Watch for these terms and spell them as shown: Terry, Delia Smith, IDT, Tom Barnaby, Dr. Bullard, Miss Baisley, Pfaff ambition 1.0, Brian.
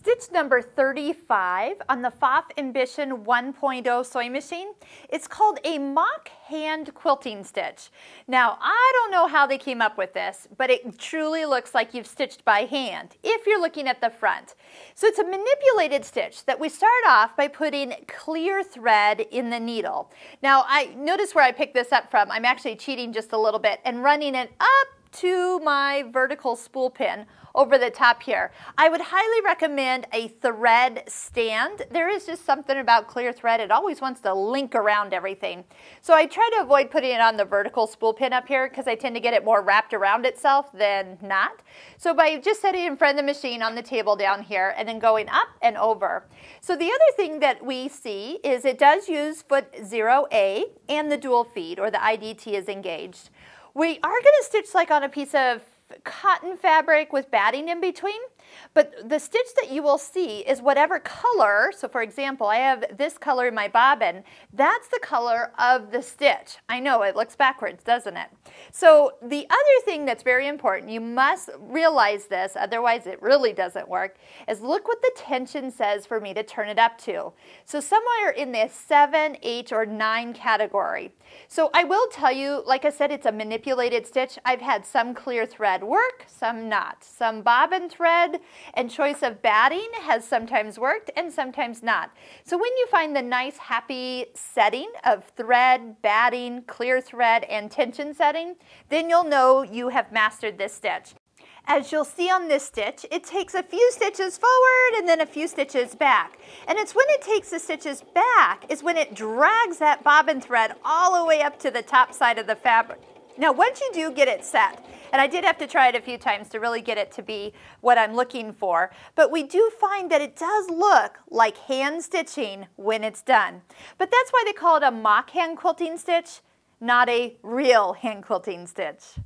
Stitch number 35 on the Pfaff Ambition 1.0 sewing machine. It's called a mock hand quilting stitch. Now, I don't know how they came up with this, but it truly looks like you've stitched by hand if you're looking at the front. So it's a manipulated stitch that we start off by putting clear thread in the needle. Now, I notice where I picked this up from. I'm actually cheating just a little bit and running it up to my vertical spool pin over the top here. I would highly recommend a thread stand. There is just something about clear thread. It always wants to link around everything. So I try to avoid putting it on the vertical spool pin up here because I tend to get it more wrapped around itself than not. So by just setting it in front of the machine on the table down here and then going up and over. So the other thing that we see is it does use foot 0A and the dual feed, or the IDT, is engaged. We are going to stitch like on a piece of cotton fabric with batting in between, but the stitch that you will see is whatever color. So for example, I have this color in my bobbin. That's the color of the stitch. I know it looks backwards, doesn't it? So the other thing that's very important, you must realize this, otherwise it really doesn't work, is look what the tension says for me to turn it up to. So somewhere in the 7, 8, or 9 category. So I will tell you, like I said, it's a manipulated stitch. I've had some clear thread work, some not. Some bobbin thread and choice of batting has sometimes worked and sometimes not. So when you find the nice happy setting of thread, batting, clear thread, and tension setting, then you'll know you have mastered this stitch. As you'll see on this stitch, it takes a few stitches forward and then a few stitches back. And it's when it takes the stitches back is when it drags that bobbin thread all the way up to the top side of the fabric. Now, once you do get it set, and I did have to try it a few times to really get it to be what I'm looking for, but we do find that it does look like hand stitching when it's done. But that's why they call it a mock hand quilting stitch, not a real hand quilting stitch.